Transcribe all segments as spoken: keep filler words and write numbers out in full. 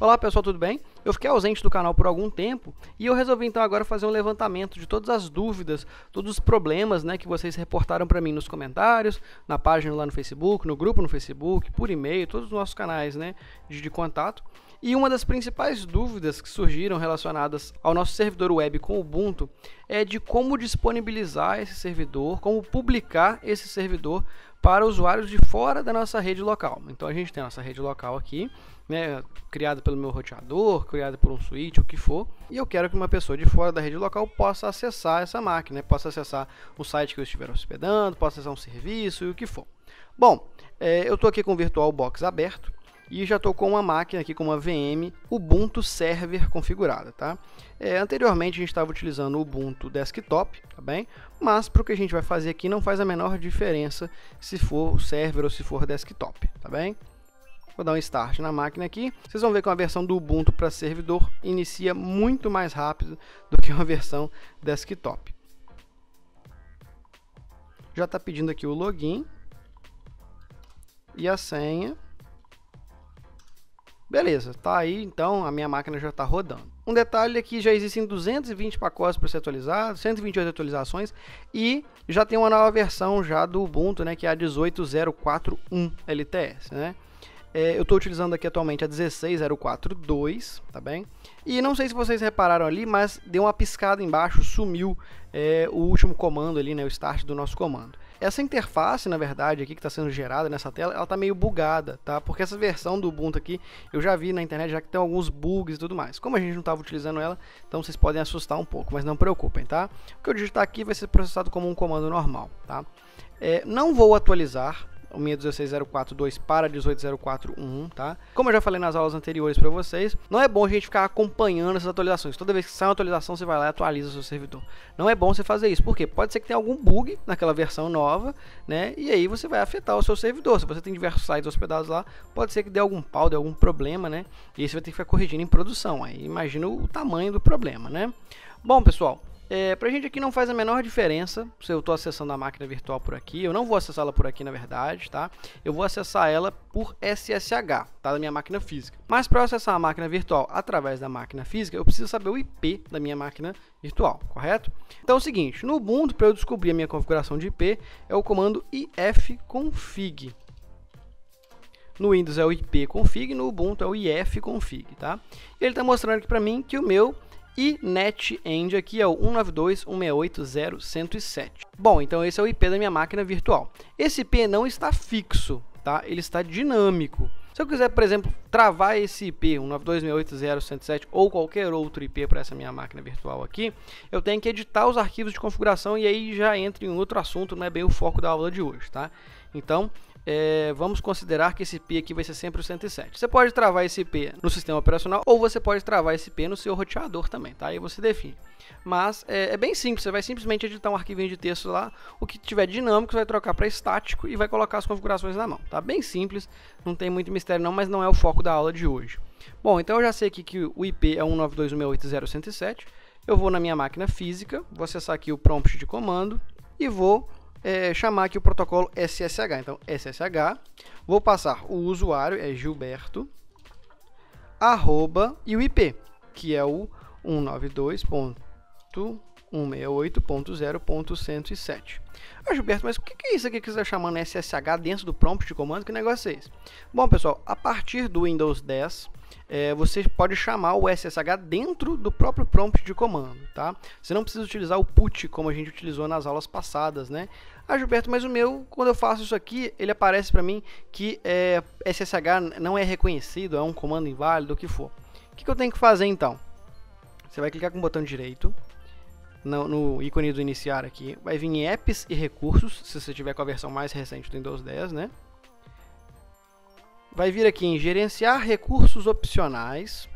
Olá pessoal, tudo bem? Eu fiquei ausente do canal por algum tempo e eu resolvi então agora fazer um levantamento de todas as dúvidas, todos os problemas, né, que vocês reportaram para mim nos comentários, na página lá no Facebook, no grupo no Facebook, por e-mail, todos os nossos canais, né, de, de contato. E uma das principais dúvidas que surgiram relacionadas ao nosso servidor web com Ubuntu é de como disponibilizar esse servidor, como publicar esse servidor para usuários de fora da nossa rede local. Então a gente tem a nossa rede local aqui, né, criada pelo meu roteador, criada por um switch, o que for, e eu quero que uma pessoa de fora da rede local possa acessar essa máquina, né, possa acessar o site que eu estiver hospedando, possa acessar um serviço e o que for. Bom, é, eu estou aqui com o VirtualBox aberto e já estou com uma máquina aqui, com uma V M Ubuntu Server configurada, tá? É, anteriormente a gente estava utilizando o Ubuntu Desktop, tá bem? Mas para o que a gente vai fazer aqui não faz a menor diferença se for o server ou se for desktop, tá bem? Vou dar um start na máquina aqui. Vocês vão ver que uma versão do Ubuntu para servidor inicia muito mais rápido do que uma versão desktop. Já está pedindo aqui o login e a senha. Beleza, tá aí, então a minha máquina já está rodando. Um detalhe é que já existem duzentos e vinte pacotes para ser atualizados, cento e vinte e oito atualizações, e já tem uma nova versão já do Ubuntu, né, que é a dezoito ponto zero quatro ponto um L T S, né? É, eu estou utilizando aqui atualmente a dezesseis ponto zero quatro ponto dois, tá bem? E não sei se vocês repararam ali, mas deu uma piscada embaixo, sumiu é, o último comando ali, né, o start do nosso comando. Essa interface, na verdade, aqui que está sendo gerada nessa tela, ela está meio bugada, tá? Porque essa versão do Ubuntu aqui, eu já vi na internet, já que tem alguns bugs e tudo mais. Como a gente não estava utilizando ela, então vocês podem assustar um pouco, mas não preocupem, tá? O que eu digitar aqui vai ser processado como um comando normal, tá? É, não vou atualizar o dezesseis ponto zero quatro ponto dois para dezoito ponto zero quatro ponto um, tá? Como eu já falei nas aulas anteriores para vocês, não é bom a gente ficar acompanhando essas atualizações. Toda vez que sai uma atualização, você vai lá e atualiza o seu servidor. Não é bom você fazer isso, porque pode ser que tenha algum bug naquela versão nova, né? E aí você vai afetar o seu servidor. Se você tem diversos sites hospedados lá, pode ser que dê algum pau, dê algum problema, né? E aí você vai ter que ficar corrigindo em produção. Aí imagina o tamanho do problema, né? Bom, pessoal, É, pra gente aqui não faz a menor diferença se eu estou acessando a máquina virtual por aqui. Eu não vou acessá-la por aqui, na verdade, tá? Eu vou acessar ela por S S H, tá? Da minha máquina física. Mas para acessar a máquina virtual através da máquina física, eu preciso saber o I P da minha máquina virtual, correto? Então é o seguinte, no Ubuntu, para eu descobrir a minha configuração de I P, é o comando ifconfig. No Windows é o ipconfig, no Ubuntu é o ifconfig, tá? E ele está mostrando aqui para mim que o meu E NetEnd aqui é o um nove dois ponto um seis oito ponto zero ponto cento e sete. Bom, então esse é o I P da minha máquina virtual. Esse I P não está fixo, tá? Ele está dinâmico. Se eu quiser, por exemplo, travar esse I P um nove dois ponto um seis oito ponto zero ponto cento e sete ou qualquer outro I P para essa minha máquina virtual aqui, eu tenho que editar os arquivos de configuração e aí já entra em outro assunto, não é bem o foco da aula de hoje, tá? Então, É, vamos considerar que esse I P aqui vai ser sempre o cento e sete. Você pode travar esse I P no sistema operacional ou você pode travar esse I P no seu roteador também, tá? Aí você define. Mas é, é bem simples, você vai simplesmente editar um arquivinho de texto lá, o que tiver dinâmico você vai trocar para estático e vai colocar as configurações na mão, tá? Bem simples, não tem muito mistério não, mas não é o foco da aula de hoje. Bom, então eu já sei aqui que o I P é um nove dois ponto um seis oito ponto zero ponto cento e sete. Eu vou na minha máquina física, vou acessar aqui o prompt de comando e vou É, chamar aqui o protocolo S S H. Então, S S H, vou passar o usuário, é Gilberto, arroba, e o I P, que é o um nove dois ponto um seis oito ponto zero ponto cento e sete. Ah, Gilberto, mas o que é isso aqui que você está chamando S S H dentro do prompt de comando? Que negócio é esse? Bom, pessoal, a partir do Windows dez, É, você pode chamar o S S H dentro do próprio prompt de comando, tá? Você não precisa utilizar o put como a gente utilizou nas aulas passadas, né? Ah, Gilberto, mas o meu, quando eu faço isso aqui, ele aparece para mim que é, S S H não é reconhecido, é um comando inválido, o que for. O que, que eu tenho que fazer então? Você vai clicar com o botão direito no, no ícone do iniciar aqui, vai vir em apps e recursos, se você tiver com a versão mais recente do Windows dez, né? Vai vir aqui em gerenciar recursos opcionais.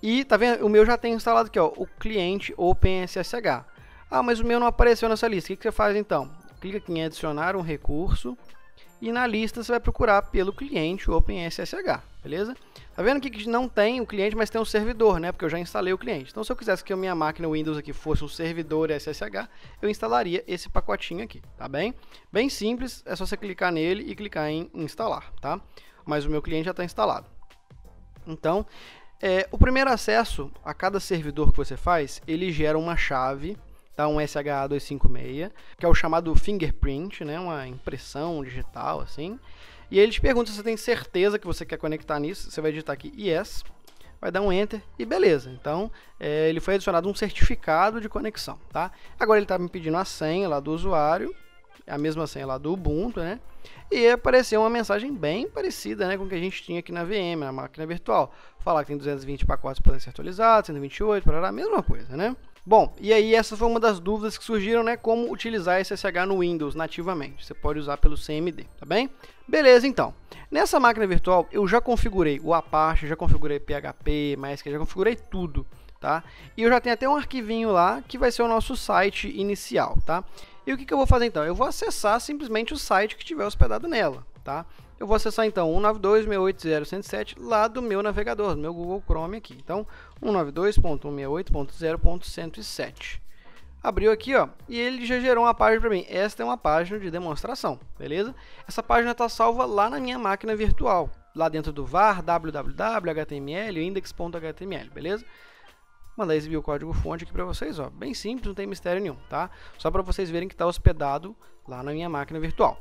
E tá vendo? O meu já tem instalado aqui, ó, o cliente OpenSSH. Ah, mas o meu não apareceu nessa lista. O que você faz então? Clica aqui em adicionar um recurso e na lista você vai procurar pelo cliente OpenSSH, beleza? Tá vendo aqui que não tem o cliente, mas tem um servidor, né? Porque eu já instalei o cliente. Então se eu quisesse que a minha máquina Windows aqui fosse um servidor S S H, eu instalaria esse pacotinho aqui, tá bem? Bem simples, é só você clicar nele e clicar em instalar, tá? Mas o meu cliente já está instalado. Então, é, o primeiro acesso a cada servidor que você faz, ele gera uma chave, tá? Um S H A dois cinco seis, que é o chamado fingerprint, né? Uma impressão digital, assim. E ele te pergunta se você tem certeza que você quer conectar nisso, você vai digitar aqui yes, vai dar um enter e beleza. Então, é, ele foi adicionado um certificado de conexão, tá? Agora ele tá me pedindo a senha lá do usuário, a mesma senha lá do Ubuntu, né? E apareceu uma mensagem bem parecida, né, com o que a gente tinha aqui na V M, na máquina virtual. Falar que tem duzentos e vinte pacotes para ser atualizados, cento e vinte e oito, parará, a mesma coisa, né? Bom, e aí essa foi uma das dúvidas que surgiram, né, como utilizar S S H no Windows nativamente. Você pode usar pelo C M D, tá bem? Beleza, então. Nessa máquina virtual eu já configurei o Apache, já configurei P H P, MySQL, já configurei tudo, tá? E eu já tenho até um arquivinho lá que vai ser o nosso site inicial, tá? E o que que eu vou fazer então? Eu vou acessar simplesmente o site que tiver hospedado nela, tá? Eu vou acessar então um nove dois ponto um oito ponto zero ponto cento e sete lá do meu navegador, do meu Google Chrome aqui. Então, um nove dois ponto um seis oito ponto zero ponto cento e sete. Abriu aqui, ó, e ele já gerou uma página para mim. Esta é uma página de demonstração, beleza? Essa página está salva lá na minha máquina virtual, lá dentro do var, www, html, index ponto html, beleza? Mandar exibir o código fonte aqui para vocês, ó, bem simples, não tem mistério nenhum, tá? Só para vocês verem que está hospedado lá na minha máquina virtual.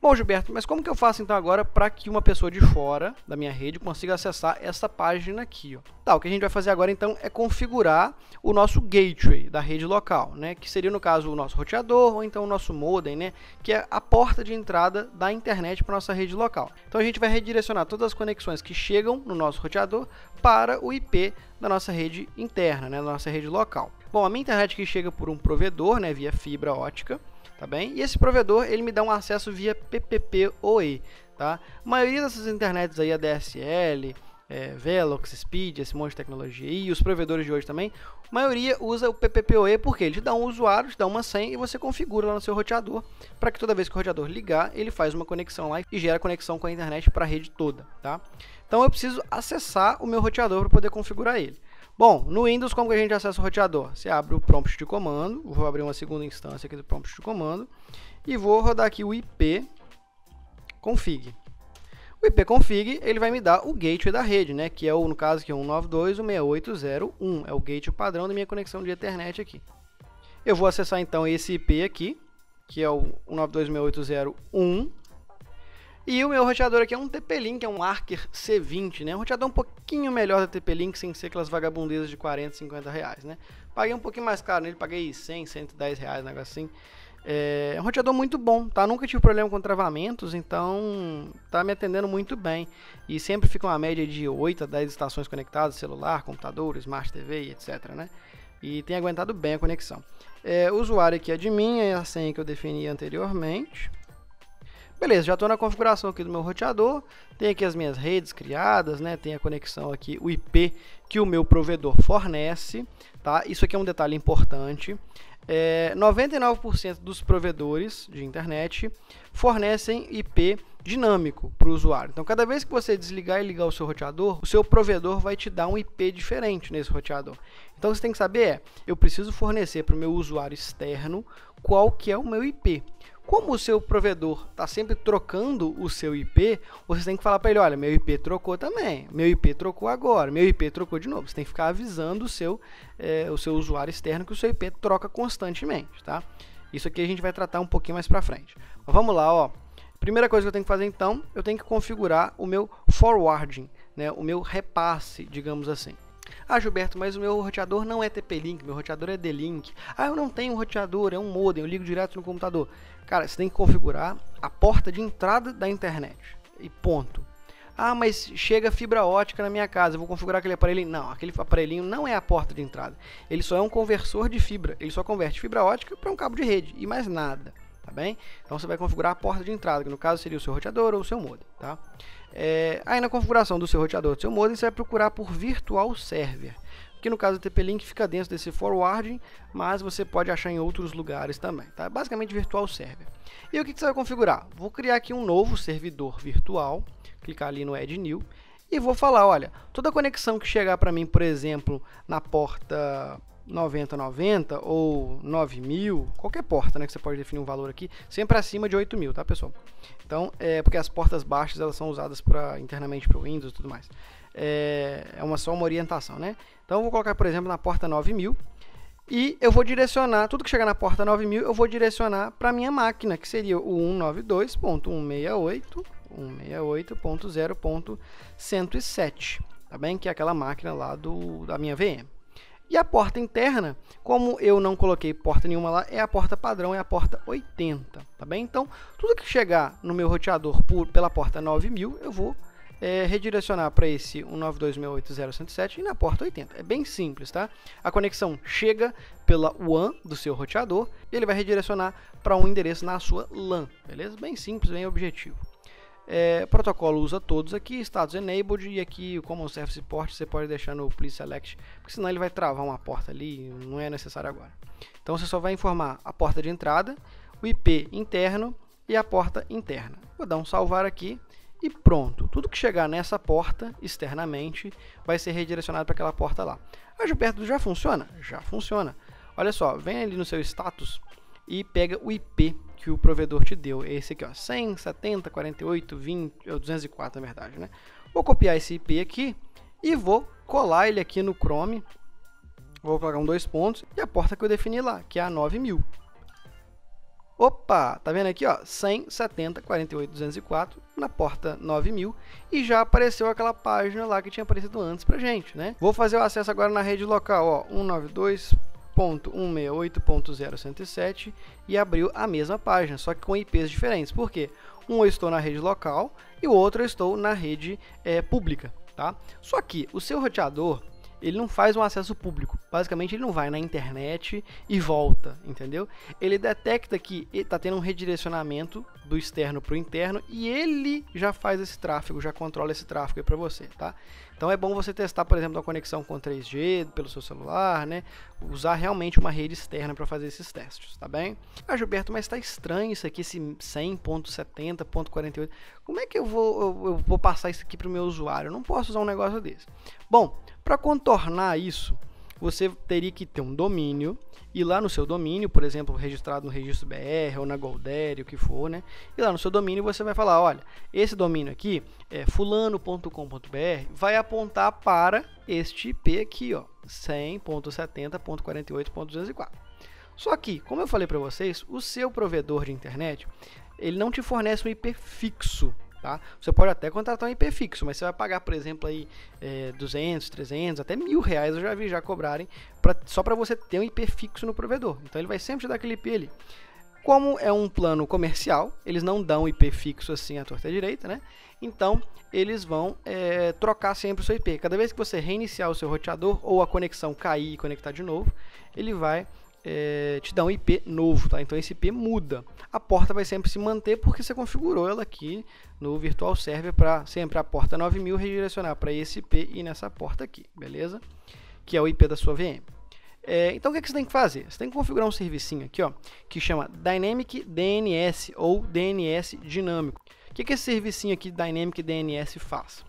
Bom, Gilberto, mas como que eu faço então agora para que uma pessoa de fora da minha rede consiga acessar essa página aqui, ó? Tá, o que a gente vai fazer agora então é configurar o nosso gateway da rede local, né? Que seria no caso o nosso roteador ou então o nosso modem, né? Que é a porta de entrada da internet para nossa rede local. Então a gente vai redirecionar todas as conexões que chegam no nosso roteador para o I P da nossa rede interna, né? Da nossa rede local. Bom, a minha internet que chega por um provedor, né? Via fibra ótica. Tá bem? E esse provedor, ele me dá um acesso via P P P O E, tá? A maioria dessas internets aí, a D S L, é, Velox, Speed, esse monte de tecnologia, e os provedores de hoje também, a maioria usa o P P P O E porque ele te dá um usuário, te dá uma senha e você configura lá no seu roteador para que toda vez que o roteador ligar, ele faz uma conexão lá e gera conexão com a internet para a rede toda, tá? Então eu preciso acessar o meu roteador para poder configurar ele. Bom, no Windows, como que a gente acessa o roteador? Você abre o prompt de comando, vou abrir uma segunda instância aqui do prompt de comando, e vou rodar aqui o I P config. O I P config, ele vai me dar o gateway da rede, né, que é o, no caso aqui, um nove dois ponto um seis oito ponto zero ponto um, é o gateway padrão da minha conexão de Ethernet aqui. Eu vou acessar então esse I P aqui, que é o um nove dois ponto um oito ponto zero ponto um, e o meu roteador aqui é um T P-Link, é um Archer C vinte, né? Um roteador um pouquinho melhor da T P-Link, sem ser aquelas vagabundezas de quarenta, cinquenta reais, né? Paguei um pouquinho mais caro nele, paguei cem, cento e dez reais, um negócio assim. É um roteador muito bom, tá? Nunca tive problema com travamentos, então tá me atendendo muito bem. E sempre fica uma média de oito a dez estações conectadas, celular, computador, Smart T V, etcétera, né? E tem aguentado bem a conexão. É, o usuário aqui é de mim, é a senha que eu defini anteriormente. Beleza, já estou na configuração aqui do meu roteador, tem aqui as minhas redes criadas, né? Tem a conexão aqui, o I P que o meu provedor fornece, tá? Isso aqui é um detalhe importante, é, noventa e nove por cento dos provedores de internet fornecem I P dinâmico para o usuário. Então, cada vez que você desligar e ligar o seu roteador, o seu provedor vai te dar um I P diferente nesse roteador. Então, o que você tem que saber é, eu preciso fornecer para o meu usuário externo qual que é o meu I P. Como o seu provedor está sempre trocando o seu I P, você tem que falar para ele, olha, meu I P trocou também, meu I P trocou agora, meu I P trocou de novo. Você tem que ficar avisando o seu, é, o seu usuário externo que o seu I P troca constantemente, tá? Isso aqui a gente vai tratar um pouquinho mais para frente. Mas vamos lá, ó. Primeira coisa que eu tenho que fazer então, eu tenho que configurar o meu forwarding, né? O meu repasse, digamos assim. Ah, Gilberto, mas o meu roteador não é T P-Link, meu roteador é D-Link. Ah, eu não tenho um roteador, é um modem, eu ligo direto no computador. Cara, você tem que configurar a porta de entrada da internet e ponto. Ah, mas chega fibra ótica na minha casa, eu vou configurar aquele aparelhinho. Não, aquele aparelhinho não é a porta de entrada. Ele só é um conversor de fibra, ele só converte fibra ótica para um cabo de rede e mais nada. Tá bem? Então você vai configurar a porta de entrada, que no caso seria o seu roteador ou o seu modem, tá? É, aí na configuração do seu roteador ou do seu modem, você vai procurar por Virtual Server, que no caso do T P-Link fica dentro desse forwarding, mas você pode achar em outros lugares também, tá? Basicamente Virtual Server. E o que, que você vai configurar? Vou criar aqui um novo servidor virtual, clicar ali no Add New, e vou falar, olha, toda conexão que chegar para mim, por exemplo, na porta noventa noventa ou nove mil, qualquer porta, né, que você pode definir um valor aqui, sempre acima de oito mil, tá, pessoal? Então, é porque as portas baixas, elas são usadas pra, internamente para o Windows e tudo mais. É, é uma, só uma orientação, né? Então, eu vou colocar, por exemplo, na porta nove mil e eu vou direcionar, tudo que chegar na porta nove mil, eu vou direcionar para a minha máquina, que seria o cento e noventa e dois ponto cento e sessenta e oito ponto cento e sessenta e oito ponto zero ponto cento e sete, tá bem? Que é aquela máquina lá do, da minha V M. E a porta interna, como eu não coloquei porta nenhuma lá, é a porta padrão, é a porta oitenta, tá bem? Então, tudo que chegar no meu roteador por, pela porta nove mil, eu vou é, redirecionar para esse um nove dois ponto seis oito ponto zero ponto cento e sete e na porta oitenta. É bem simples, tá? A conexão chega pela W A N do seu roteador e ele vai redirecionar para um endereço na sua LAN, beleza? Bem simples, bem objetivo. É, protocolo usa todos aqui, status enabled, e aqui o common service port você pode deixar no please select, porque senão ele vai travar uma porta ali, não é necessário agora. Então você só vai informar a porta de entrada, o I P interno e a porta interna. Vou dar um salvar aqui e pronto. Tudo que chegar nessa porta externamente vai ser redirecionado para aquela porta lá. A Gilberto já funciona? Já funciona. Olha só, vem ali no seu status e pega o I P que o provedor te deu, esse aqui, ó, cem, setenta, quarenta e oito, vinte, duzentos e quatro na verdade, né? Vou copiar esse I P aqui e vou colar ele aqui no Chrome, vou colocar um dois pontos e a porta que eu defini lá, que é a nove mil. Opa, tá vendo aqui, ó, cem, setenta, quarenta e oito, duzentos e quatro na porta nove mil e já apareceu aquela página lá que tinha aparecido antes pra gente, né? Vou fazer o acesso agora na rede local, ó, cento e noventa e dois ponto cento e sessenta e oito ponto zero ponto cento e sete e abriu a mesma página, só que com I Ps diferentes. Por quê? Um eu estou na rede local e o outro eu estou na rede é, pública, tá? Só que o seu roteador, ele não faz um acesso público. Basicamente, ele não vai na internet e volta, entendeu? Ele detecta que está tendo um redirecionamento do externo para o interno e ele já faz esse tráfego, já controla esse tráfego aí para você, tá? Então, é bom você testar, por exemplo, uma conexão com três G pelo seu celular, né? Usar realmente uma rede externa para fazer esses testes, tá bem? Ah, Gilberto, mas está estranho isso aqui, esse cem ponto setenta ponto quarenta e oito. Como é que eu vou, eu, eu vou passar isso aqui para o meu usuário? Eu não posso usar um negócio desse. Bom, para contornar isso, você teria que ter um domínio, e lá no seu domínio, por exemplo, registrado no registro B R ou na GoDaddy, o que for, né? E lá no seu domínio você vai falar, olha, esse domínio aqui, é fulano ponto com ponto br, vai apontar para este I P aqui, ó, cem ponto setenta ponto quarenta e oito ponto duzentos e quatro. Só que, como eu falei para vocês, o seu provedor de internet, ele não te fornece um I P fixo. Tá? Você pode até contratar um I P fixo, mas você vai pagar, por exemplo, aí, é, duzentos, trezentos, até mil reais, eu já vi já cobrarem, pra, só para você ter um I P fixo no provedor. Então ele vai sempre te dar aquele I P ali. Como é um plano comercial, eles não dão I P fixo assim à torta direita, né? Então eles vão é, trocar sempre o seu I P. Cada vez que você reiniciar o seu roteador ou a conexão cair e conectar de novo, ele vai... É, te dá um I P novo, tá? Então esse I P muda. A porta vai sempre se manter porque você configurou ela aqui no Virtual Server para sempre a porta nove mil redirecionar para esse I P e nessa porta aqui, beleza? Que é o I P da sua V M. É, então o que, é que você tem que fazer? Você tem que configurar um servicinho aqui, ó, que chama Dynamic D N S ou D N S dinâmico. O que, é que esse servicinho aqui Dynamic D N S faz?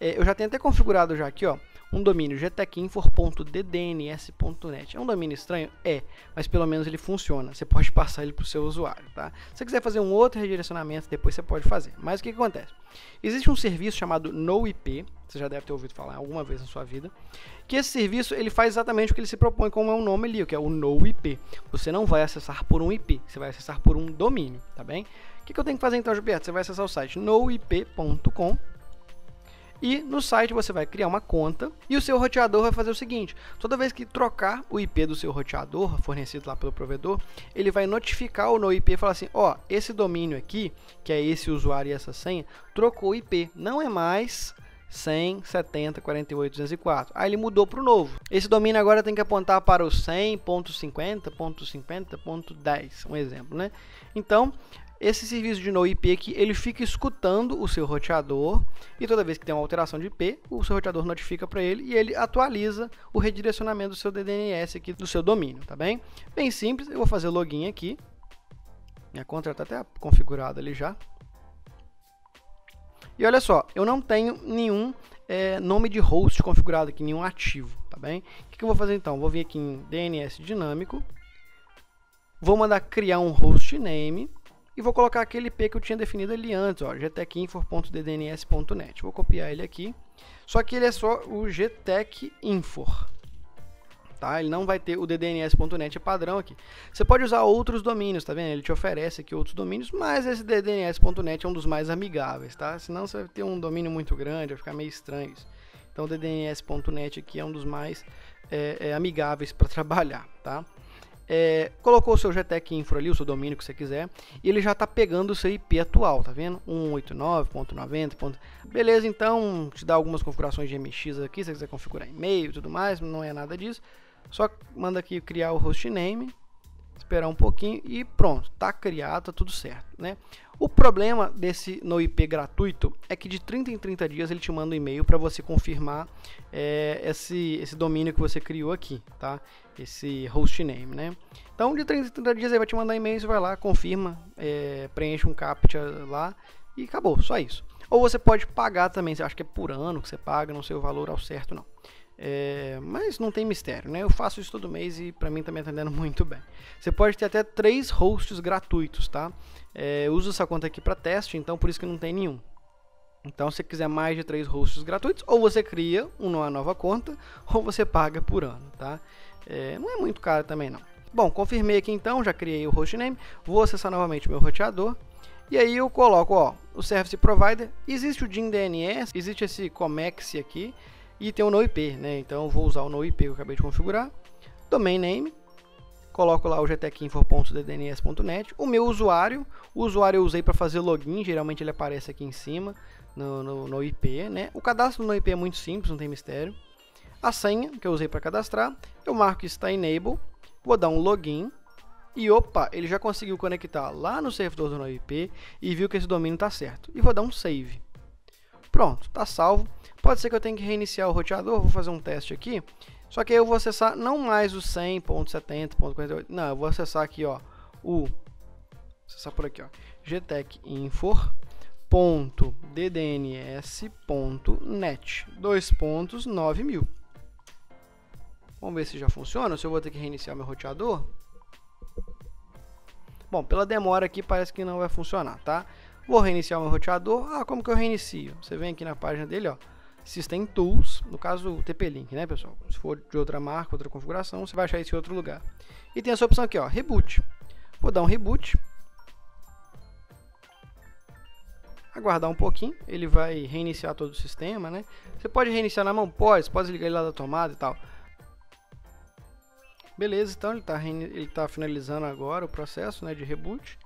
É, eu já tenho até configurado já aqui, ó, um domínio G T E C H é um domínio estranho? É, mas pelo menos ele funciona, você pode passar ele para o seu usuário, tá? Se você quiser fazer um outro redirecionamento, depois você pode fazer, mas o que, que acontece? Existe um serviço chamado NoIP, você já deve ter ouvido falar alguma vez na sua vida, que esse serviço ele faz exatamente o que ele se propõe, como é o nome ali, que é o NoIP. Você não vai acessar por um I P, você vai acessar por um domínio, tá bem? O que, que eu tenho que fazer então, Gilberto? Você vai acessar o site no I P ponto com. E no site você vai criar uma conta e o seu roteador vai fazer o seguinte, toda vez que trocar o I P do seu roteador, fornecido lá pelo provedor, ele vai notificar o NoIP e falar assim, ó, oh, esse domínio aqui, que é esse usuário e essa senha, trocou o I P, não é mais cem, setenta, quarenta e oito, duzentos e quatro. Aí ele mudou para o novo. Esse domínio agora tem que apontar para o cem ponto cinquenta ponto cinquenta ponto dez, um exemplo, né? Então... esse serviço de NoIP aqui, ele fica escutando o seu roteador e toda vez que tem uma alteração de I P, o seu roteador notifica para ele e ele atualiza o redirecionamento do seu D N S aqui, do seu domínio, tá bem? Bem simples, eu vou fazer login aqui. Minha conta está até configurada ali já. E olha só, eu não tenho nenhum é, nome de host configurado aqui, nenhum ativo. tá bem? O que, que eu vou fazer então? Vou vir aqui em D N S dinâmico, vou mandar criar um hostname e vou colocar aquele I P que eu tinha definido ali antes, ó, G T E C H info ponto d d n s ponto net. Vou copiar ele aqui, só que ele é só o G T E C H info. Tá? Ele não vai ter o d d n s ponto net padrão aqui. Você pode usar outros domínios, tá vendo? Ele te oferece aqui outros domínios, mas esse d d n s ponto net é um dos mais amigáveis, tá? Senão você vai ter um domínio muito grande, vai ficar meio estranho isso. Então o d d n s ponto net aqui é um dos mais é, é, amigáveis para trabalhar, tá? É, colocou o seu G T E C Infra ali, o seu domínio que você quiser, e ele já está pegando o seu I P atual, tá vendo? cento e oitenta e nove ponto noventa. Beleza, então te dá algumas configurações de M X aqui, se você quiser configurar e-mail e tudo mais, não é nada disso. Só manda aqui criar o hostname, esperar um pouquinho e pronto, tá criado, tá tudo certo, né? O problema desse no I P gratuito é que de trinta em trinta dias ele te manda um e-mail para você confirmar é, esse, esse domínio que você criou aqui, tá? Esse hostname, né? Então de trinta em trinta dias ele vai te mandar um e-mail, você vai lá, confirma, é, preenche um captcha lá e acabou, só isso. Ou você pode pagar também, você acha que é por ano que você paga, não sei o valor ao certo não. É, mas não tem mistério, né? Eu faço isso todo mês e pra mim tá me atendendo muito bem. Você pode ter até três hosts gratuitos, tá? É, eu uso essa conta aqui pra teste, então por isso que não tem nenhum. Então se você quiser mais de três hosts gratuitos, ou você cria uma nova conta, ou você paga por ano, tá? É, não é muito caro também não. Bom, confirmei aqui então, já criei o hostname. Vou acessar novamente o meu roteador. E aí eu coloco, ó, o Service Provider. Existe o Dyn D N S, existe esse Comex aqui. E tem o no I P, né? Então eu vou usar o no I P que eu acabei de configurar. Domain name, coloco lá o G T E C info ponto d d n s ponto net. O meu usuário, o usuário eu usei para fazer login, geralmente ele aparece aqui em cima no, no, no I P, né? O cadastro no I P é muito simples, não tem mistério. A senha que eu usei para cadastrar, eu marco que está enable, vou dar um login. E opa, ele já conseguiu conectar lá no servidor do no I P e viu que esse domínio está certo. E vou dar um save. Pronto, tá salvo. Pode ser que eu tenha que reiniciar o roteador, vou fazer um teste aqui. Só que aí eu vou acessar não mais o cem ponto setenta ponto quarenta e oito, não, eu vou acessar aqui, ó, o vou acessar por aqui, ó, G T E C info ponto d d n s ponto net, dois pontos nove mil. Vamos ver se já funciona, se eu vou ter que reiniciar meu roteador. Bom, pela demora aqui parece que não vai funcionar, tá? Vou reiniciar meu roteador. Ah, como que eu reinicio? Você vem aqui na página dele, ó, System Tools, no caso o T P Link, né, pessoal? Se for de outra marca, outra configuração, você vai achar isso em outro lugar. E tem essa opção aqui, ó, Reboot. Vou dar um Reboot. Aguardar um pouquinho, ele vai reiniciar todo o sistema, né? Você pode reiniciar na mão? Pode, você pode ligar ele lá da tomada e tal. Beleza, então ele tá, ele tá finalizando agora o processo, né, de Reboot.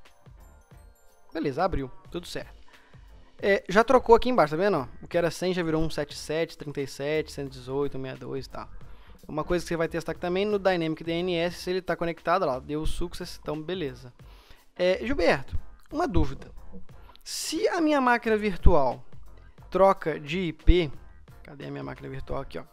Beleza, abriu, tudo certo. É, já trocou aqui embaixo, tá vendo? Ó? O que era cem já virou cento e setenta e sete, trinta e sete, cento e dezoito, sessenta e dois e tal. Uma coisa que você vai testar aqui também no Dynamic D N S, se ele está conectado, lá, deu success, então beleza. É, Gilberto, uma dúvida. Se a minha máquina virtual troca de I P, cadê a minha máquina virtual aqui, ó?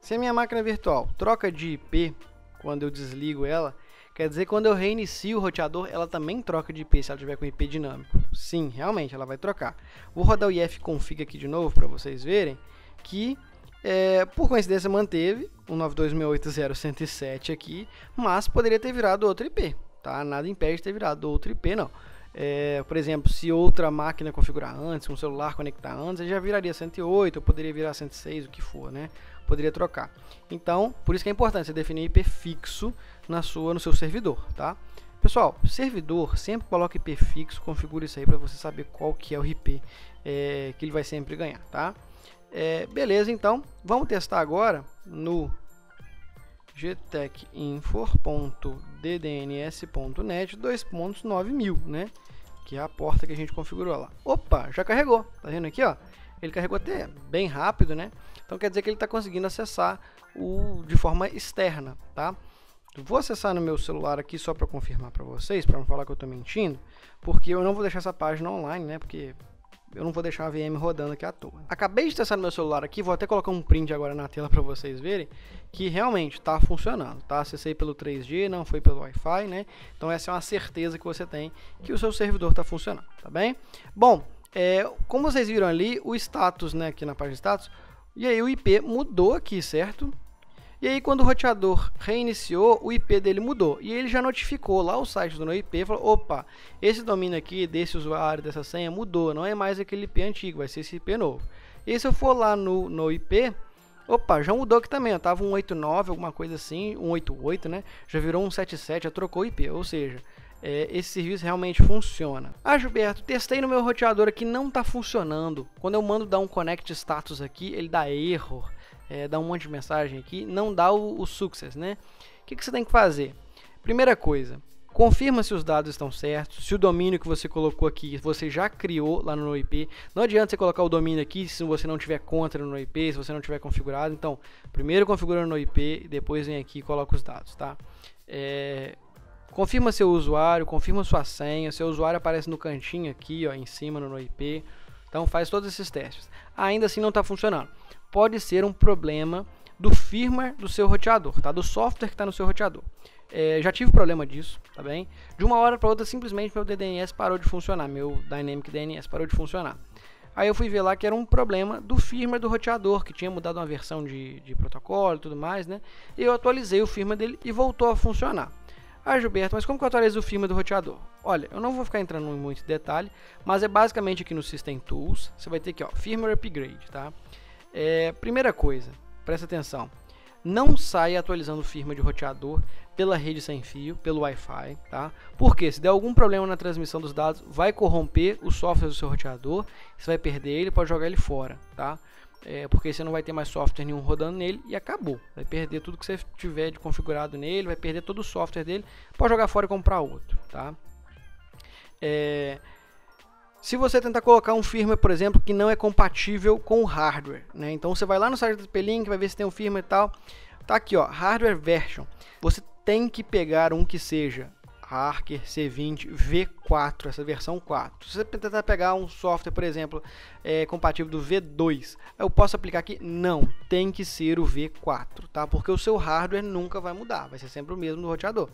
Se a minha máquina virtual troca de I P, quando eu desligo ela, quer dizer, quando eu reinicio o roteador, ela também troca de I P, se ela tiver com I P dinâmico. Sim, realmente, ela vai trocar. Vou rodar o ifconfig aqui de novo, para vocês verem, que, é, por coincidência, manteve o nove dois seis oito zero um zero sete aqui, mas poderia ter virado outro I P, tá? Nada impede de ter virado outro I P, não. É, por exemplo, se outra máquina configurar antes, um celular conectar antes, ele já viraria cento e oito, ou poderia virar cento e seis, o que for, né? Poderia trocar. Então, por isso que é importante você definir um I P fixo na sua, no seu servidor, tá? Pessoal, servidor, sempre coloca I P fixo, configura isso aí para você saber qual que é o I P é, que ele vai sempre ganhar, tá? É, beleza, então, vamos testar agora no G T E C info ponto d d n s ponto net dois pontos nove mil, né? Que é a porta que a gente configurou lá. Opa, já carregou, tá vendo aqui, ó? Ele carregou até bem rápido, né? Então quer dizer que ele está conseguindo acessar o, de forma externa, tá? Vou acessar no meu celular aqui só para confirmar para vocês, para não falar que eu estou mentindo, porque eu não vou deixar essa página online, né? Porque eu não vou deixar a V M rodando aqui à toa. Acabei de testar no meu celular aqui, vou até colocar um print agora na tela para vocês verem, que realmente está funcionando, tá? Acessei pelo três G, não foi pelo Wi-Fi, né? Então essa é uma certeza que você tem que o seu servidor está funcionando, tá bem? Bom, é, como vocês viram ali, o status, né? Aqui na página status, e aí o I P mudou aqui, certo? E aí quando o roteador reiniciou, o I P dele mudou. E ele já notificou lá o site do NoIP, falou, opa, esse domínio aqui desse usuário, dessa senha mudou, não é mais aquele I P antigo, vai ser esse I P novo. E se eu for lá no, no I P, opa, já mudou aqui também, ó, tava um oito nove, alguma coisa assim, um oito oito, né? Já virou um sete sete, já trocou o I P, ou seja, é, esse serviço realmente funciona. Ah, Gilberto, testei no meu roteador aqui, não tá funcionando. Quando eu mando dar um connect status aqui, ele dá erro, é, dá um monte de mensagem aqui, não dá o, o success, né? O que, que você tem que fazer? Primeira coisa, confirma se os dados estão certos, se o domínio que você colocou aqui, você já criou lá no NoIP. Não adianta você colocar o domínio aqui se você não tiver conta no NoIP, se você não tiver configurado. Então, primeiro configura no NoIP, depois vem aqui e coloca os dados, tá? É, confirma seu usuário, confirma sua senha, seu usuário aparece no cantinho aqui, ó, em cima no NoIP. Então, faz todos esses testes. Ainda assim não está funcionando. Pode ser um problema do firmware do seu roteador, tá? Do software que está no seu roteador. É, já tive problema disso, tá bem? De uma hora para outra, simplesmente meu D D N S parou de funcionar, meu Dynamic D N S parou de funcionar. Aí eu fui ver lá que era um problema do firmware do roteador, que tinha mudado uma versão de, de protocolo e tudo mais, né? E eu atualizei o firmware dele e voltou a funcionar. Ah, Gilberto, mas como que eu atualizo o firmware do roteador? Olha, eu não vou ficar entrando em muito detalhe, mas é basicamente aqui no System Tools, você vai ter aqui, ó, Firmware Upgrade, tá? É, primeira coisa, presta atenção. Não saia atualizando o firmware de roteador pela rede sem fio, pelo Wi-Fi, tá? Porque se der algum problema na transmissão dos dados, vai corromper o software do seu roteador, você vai perder ele, pode jogar ele fora, tá? É, porque você não vai ter mais software nenhum rodando nele e acabou. Vai perder tudo que você tiver de configurado nele, vai perder todo o software dele, pode jogar fora e comprar outro, tá? É... Se você tentar colocar um firmware, por exemplo, que não é compatível com o hardware, né? Então você vai lá no site do T P Link, vai ver se tem um firmware e tal. Tá aqui, ó, Hardware Version. Você tem que pegar um que seja Archer C vinte V quatro, essa versão quatro. Se você tentar pegar um software, por exemplo, é, compatível do V dois, eu posso aplicar aqui? Não, tem que ser o V quatro, tá? Porque o seu hardware nunca vai mudar, vai ser sempre o mesmo do roteador.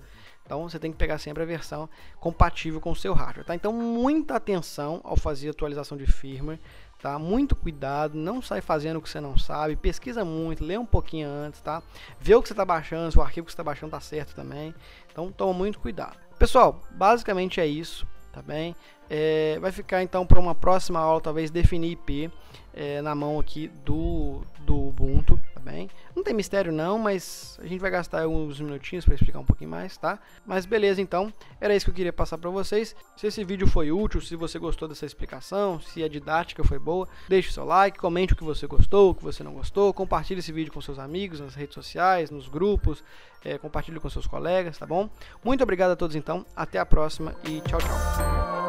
Então você tem que pegar sempre a versão compatível com o seu hardware, tá? Então muita atenção ao fazer atualização de firmware, tá? Muito cuidado, não sai fazendo o que você não sabe, pesquisa muito, lê um pouquinho antes, tá? Vê o que você está baixando, se o arquivo que você está baixando está certo também, então toma muito cuidado. Pessoal, basicamente é isso, tá bem? É, vai ficar então para uma próxima aula, talvez definir I P é, na mão aqui do, do Ubuntu. Bem, não tem mistério não, mas a gente vai gastar alguns minutinhos para explicar um pouquinho mais, tá? Mas beleza, então, era isso que eu queria passar para vocês. Se esse vídeo foi útil, se você gostou dessa explicação, se a didática foi boa, deixe seu like, comente o que você gostou, o que você não gostou, compartilhe esse vídeo com seus amigos, nas redes sociais, nos grupos, é, compartilhe com seus colegas, tá bom? Muito obrigado a todos então, até a próxima e tchau, tchau!